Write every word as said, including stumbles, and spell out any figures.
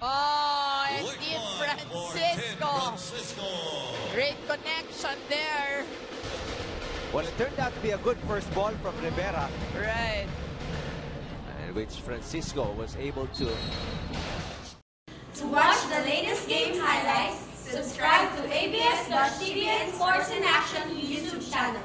Oh, and in Francisco. Francisco. Great connection there. Well, it turned out to be a good first ball from Rivera. Right. And which Francisco was able to. To watch the latest game highlights, subscribe to A B S dot C B N Sports in Action YouTube channel.